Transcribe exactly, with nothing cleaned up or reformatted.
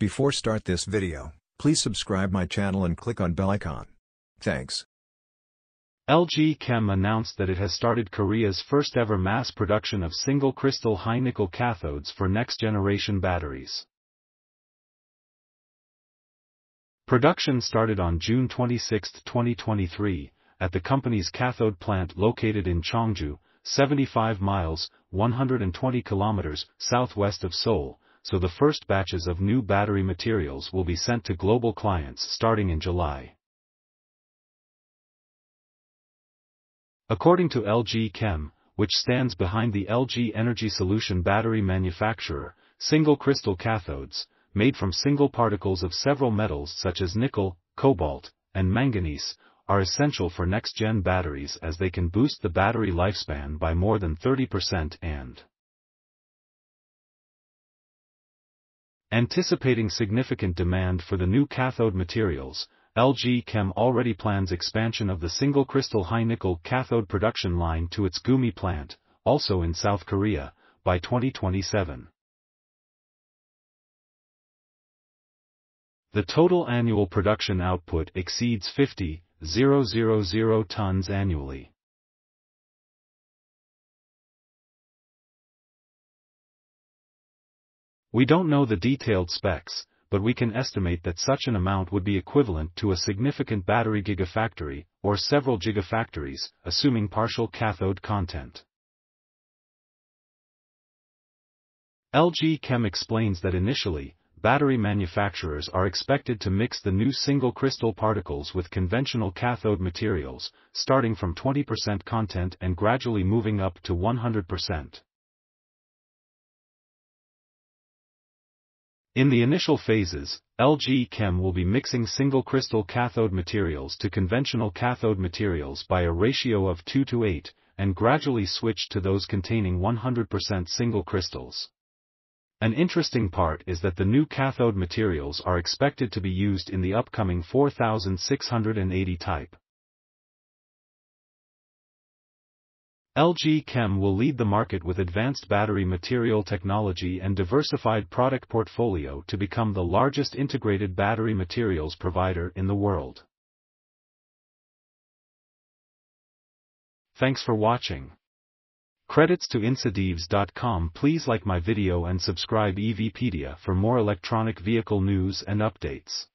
Before start this video, please subscribe my channel and click on bell icon. Thanks. L G Chem announced that it has started Korea's first ever mass production of single crystal high nickel cathodes for next generation batteries. Production started on June twenty-sixth, twenty twenty-three, at the company's cathode plant located in Cheongju, seventy-five miles (one hundred twenty kilometers) southwest of Seoul, so the first batches of new battery materials will be sent to global clients starting in July. According to L G Chem, which stands behind the L G Energy Solution battery manufacturer, single crystal cathodes, made from single particles of several metals such as nickel, cobalt, and manganese, are essential for next-gen batteries as they can boost the battery lifespan by more than thirty percent and anticipating significant demand for the new cathode materials, L G Chem already plans expansion of the single crystal high nickel cathode production line to its Gumi plant, also in South Korea, by twenty twenty-seven. The total annual production output exceeds fifty thousand tons annually. We don't know the detailed specs, but we can estimate that such an amount would be equivalent to a significant battery gigafactory, or several gigafactories, assuming partial cathode content. L G Chem explains that initially, battery manufacturers are expected to mix the new single crystal particles with conventional cathode materials, starting from twenty percent content and gradually moving up to one hundred percent. In the initial phases, L G Chem will be mixing single crystal cathode materials to conventional cathode materials by a ratio of two to eight, and gradually switch to those containing one hundred percent single crystals. An interesting part is that the new cathode materials are expected to be used in the upcoming four thousand six hundred eighty type. L G Chem will lead the market with advanced battery material technology and diversified product portfolio to become the largest integrated battery materials provider in the world. Thanks for watching. Credits to InsideEVs dot com. Please like my video and subscribe EVpedia for more electronic vehicle news and updates.